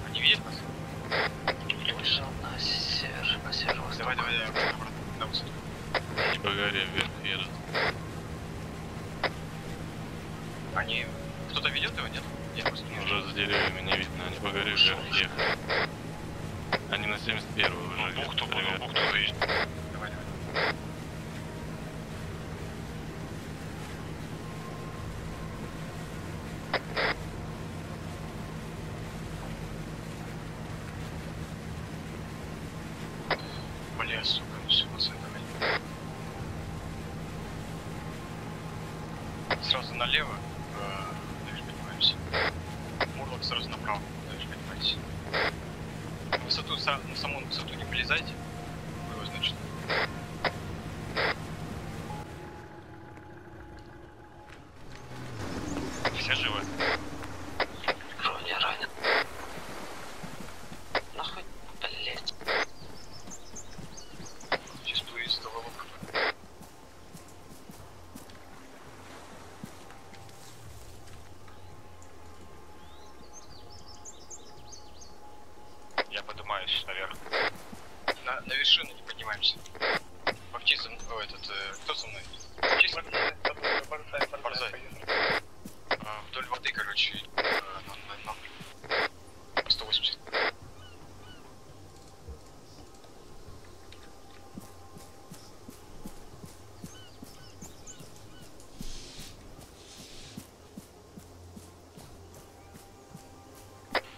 Снайпер не видит нас? Вышел на север, Давай, на высоту. Не погорим, вверх едут. Они... Кто-то ведет его, нет? Нет, уже за деревьями не видно, они по горе вверх ехали. Они на 71-й уже. Ну, бухту буду, заезжать. Давай, Бля, сука, все посадили. Сразу налево. Мурлок сразу направо, даже поднимайтесь. Высоту, на саму высоту не полезайте. Вы его, значит. Все живы. Ровно, я ранен. Нахуй, блять. Чувствую из того лука. Наверх. На вершину не поднимаемся. Бахтиз, о, этот, кто со мной? Бахтиз, Борзай. Вдоль воды, короче, на 180.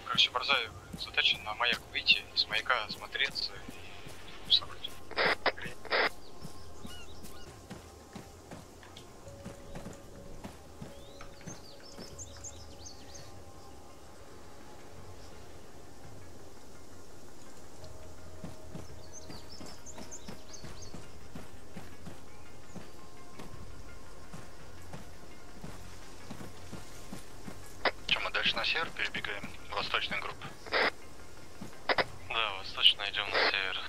Короче, Борзай, задача на маяк выйти, с маяка смотреться и собрать. Чем мы дальше на север перебегаем? Восточная группа. Да, восточно идем на север.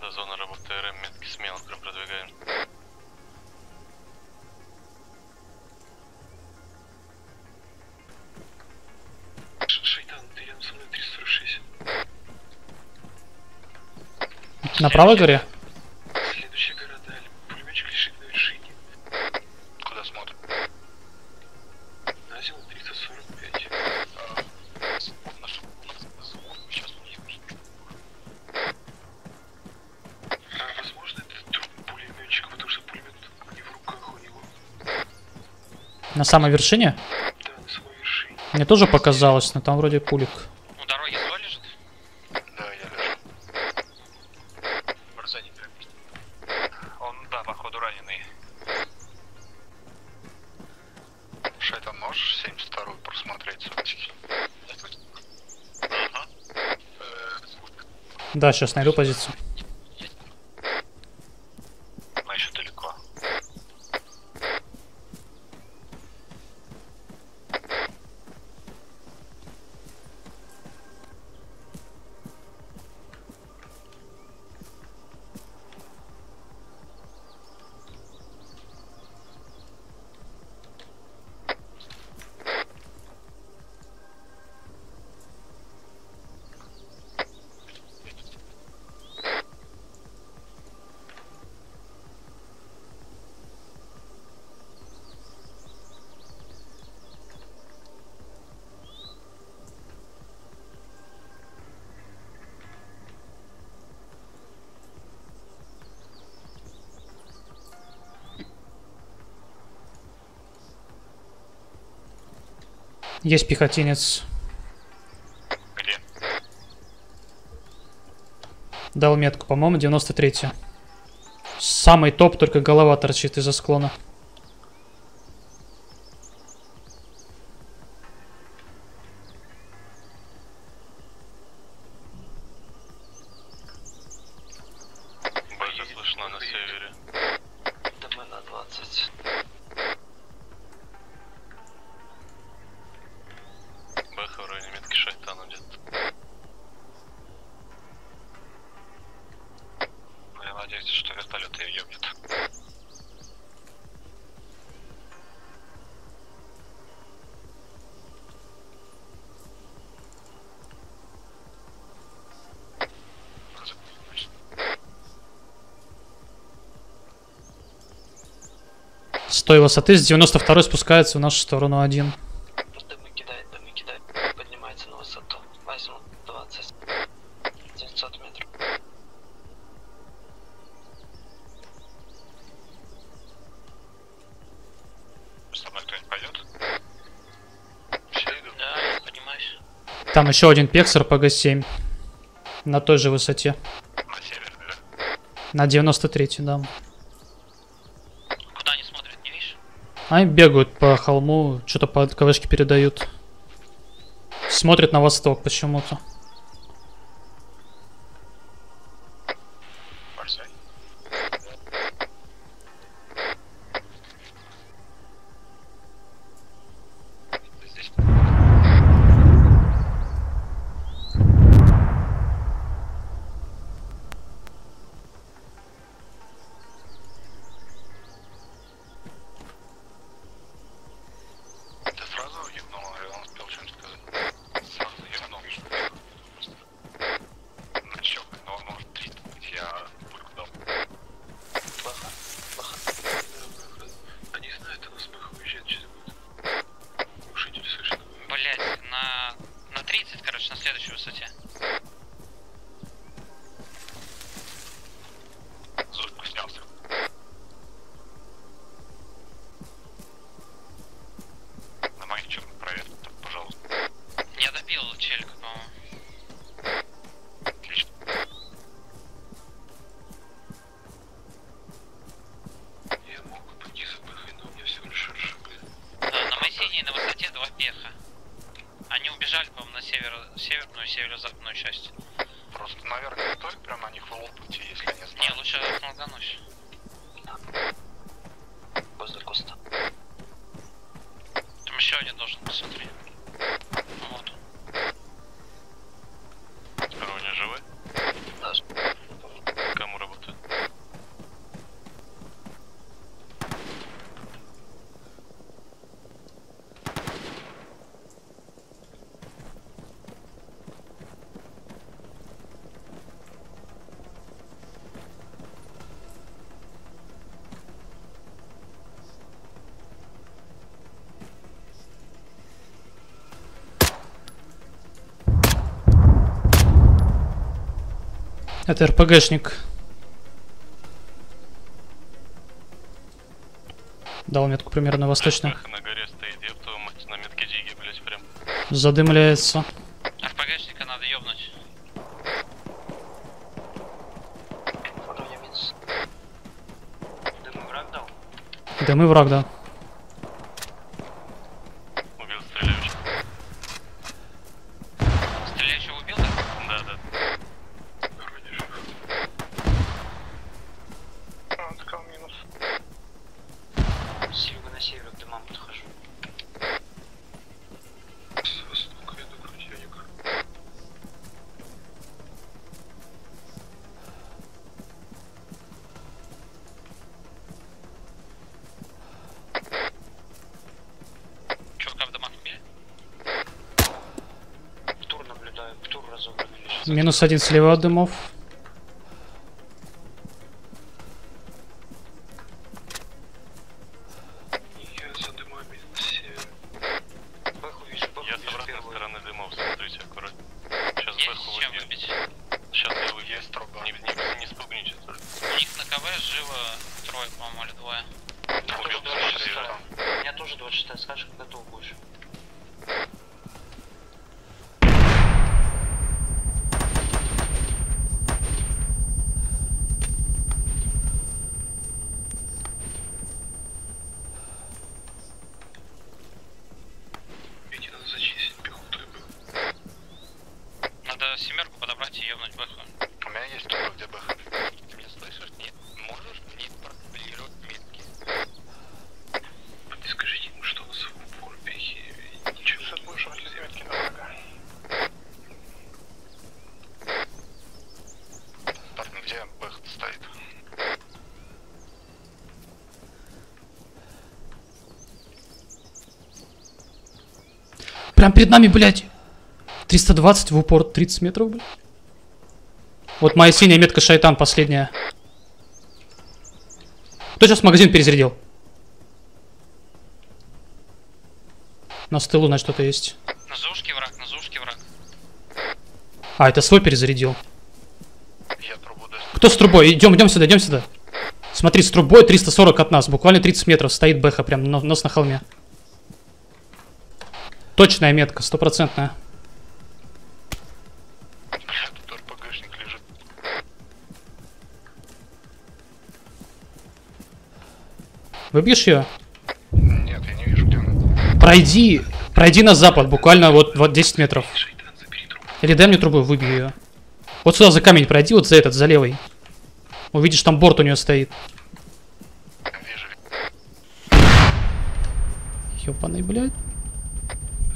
До зоны работы РМ метки смело прям продвигаем. Шайтан, ты рядом со мной 346. На правой горе? Следующая гора, да. Пулеметчик лежит на вершине. Куда смотрим? На землю 345. На самой вершине? Да, на самой вершине. Мне тоже показалось, но там вроде пулик. У дороги зло лежит? Да, я лежу. Борзани прям. Он, да, походу раненый. Шайтан, можешь 72-ю просмотреть суточки? Да, сейчас найду позицию. Есть пехотинец. Где? Дал метку, по-моему, 93-я. Самый топ, только голова торчит из-за склона. База слышна на севере. Да мы на 20. Надеюсь, что вертолет ее ёбнет. С той высоты, с 92-й спускается в нашу сторону один. Дымы кидает, поднимается на высоту. Возьму 20, 900 метров. Со мной кто-нибудь пойдет? Все идут? Да, я поднимаюсь. Там еще один пекс РПГ-7. На той же высоте. На север, да? На 93-й, да. Они бегают по холму, что-то по КВшке передают. Смотрят на восток почему-то. Это РПГшник. Дал метку примерно восточную. На горе стоит, епту, мать, на метке джиги, блять, прям. Задымляется. РПГшника надо ёбнуть. Вроде минус. Дымы враг дал. Дымы враг, да. Минус один слева от дымов. Я за дымами бэху вижу, я с обратной стороны дымов, смотрите аккуратно. Сейчас бэху выбить. Сейчас я уеду строго. Не спугните. У них на КВ живо трое, по-моему, или двое. У меня тоже 26, скажешь, когда готов будешь. Прям перед нами, блядь. 320 в упор, 30 метров, блядь. Вот моя синяя метка шайтан, последняя. Кто сейчас магазин перезарядил? На стылу на что-то есть. На заушке враг, на заушке враг. А, это свой перезарядил. Я трубу даю. Кто с трубой? Идем сюда, идем сюда. Смотри, с трубой 340 от нас. Буквально 30 метров стоит Бэха, прям нос на холме. Точная метка, стопроцентная. Выбьешь ее? Нет, я не вижу, где она. Пройди на запад, буквально вот 10 метров. Или дай мне трубу, выбью ее. Вот сюда за камень пройди, вот за левый. Увидишь, там борт у нее стоит. Вижу. Ёбаный, блядь.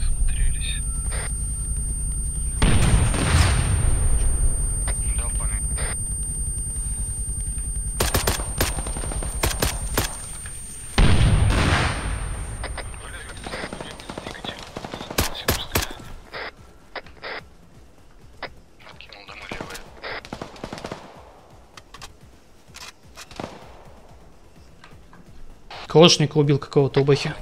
Смотрелись. Да, понял. Калашник убил какого-то у Бэхи.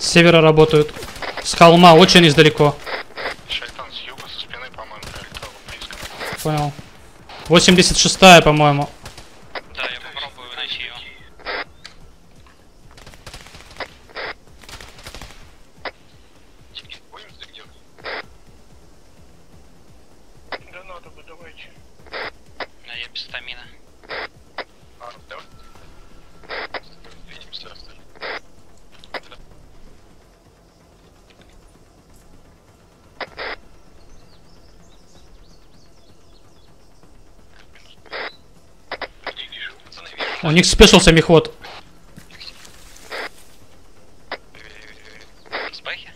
С севера работают. С холма очень издалеко. Шайтан с юга, со спины, по-моему, прилетал близко. Понял. 86-я, по-моему. Да, я попробую найти ее. Да надо бы, давайте. Да, я без стамина. А, давай. Видимся. У них спешился мехвод. С Бэхи?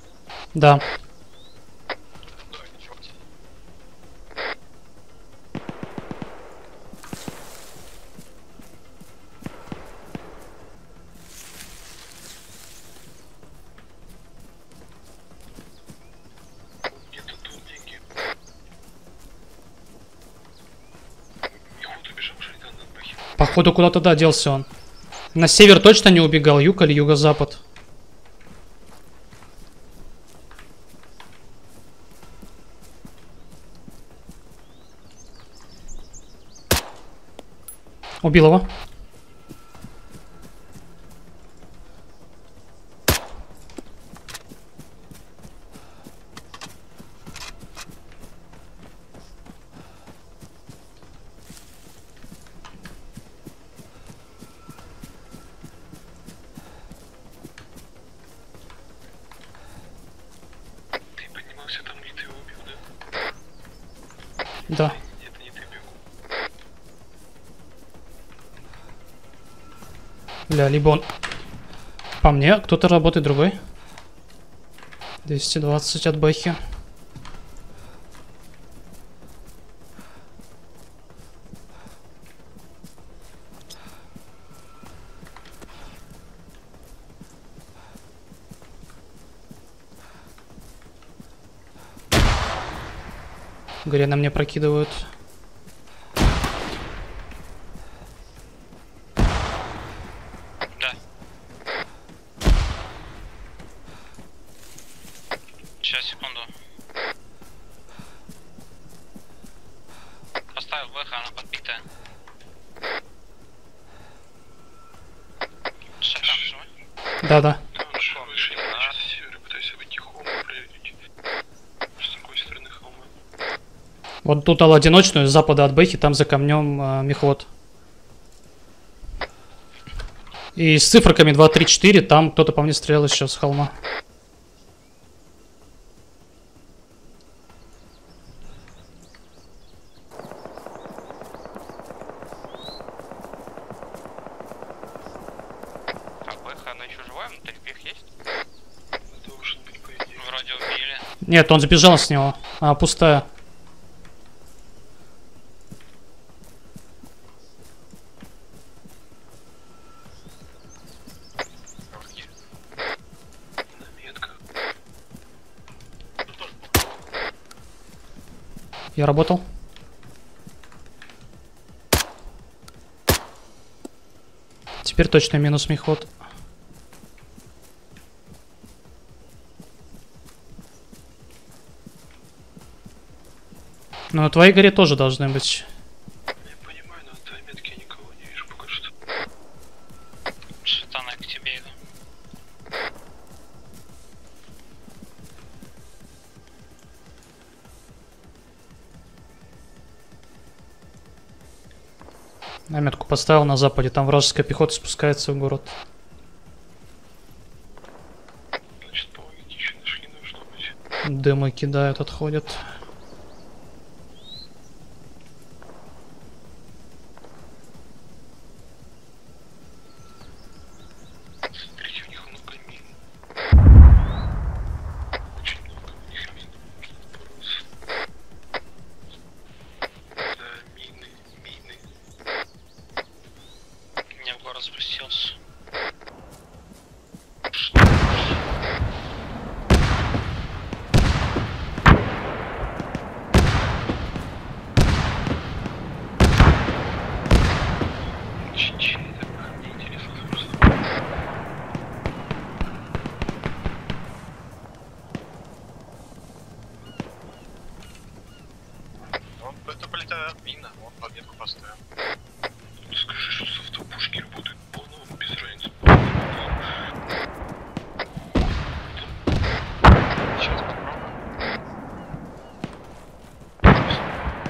Да. Походу куда-то да делся он. На север точно не убегал, юг или юго-запад. Убил его. Да. Это не ты бил. Бля, либо он... По мне, кто-то работает другой. 220 от Бэхи. Горя на мне прокидывают. Да. Сейчас, секунду. Поставил Бэха, она подбитая. Сейчас там живой? Да. Вот тут дал одиночную, с запада от Бэхи, там за камнем мехвод. И с цифрками 2, 3, 4, там кто-то по мне стрелял еще с холма. Оно еще живое? Внутрипех есть? Должен быть, по идее. Вроде убили. Нет, он сбежал с него. А, пустая. Я работал. Теперь точно минус мехвод. Но на твоей горе тоже должны быть. Я понимаю, но от твоей метки я никого не вижу пока что. Шатана, к тебе иду. Наметку поставил на западе, там вражеская пехота спускается в город. Значит, по логике ничего нашли, должно быть. Дымы кидают, отходят. Смотрите, у них много мин. Очень много у них мин. Да, мины. Я в город спустился. Это, блядь, мина, он подметку поставил. Скажи, что с автопушки работают по-новому, без разницы. Сейчас попробуем.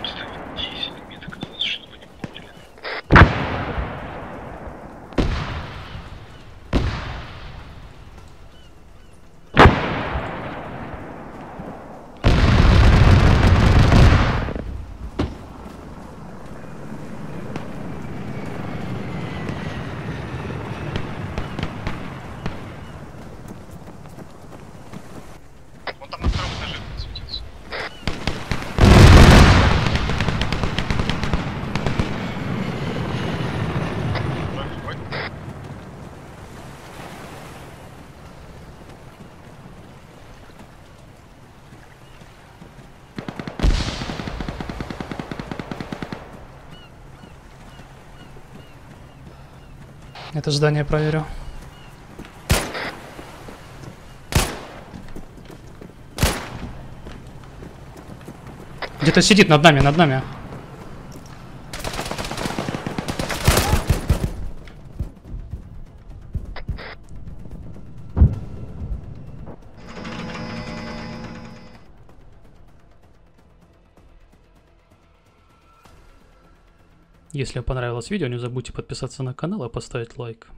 Ставим 10 меток на нас, чтобы не поняли. Это здание проверю. Где-то сидит над нами, над нами. Если вам понравилось видео, не забудьте подписаться на канал и поставить лайк.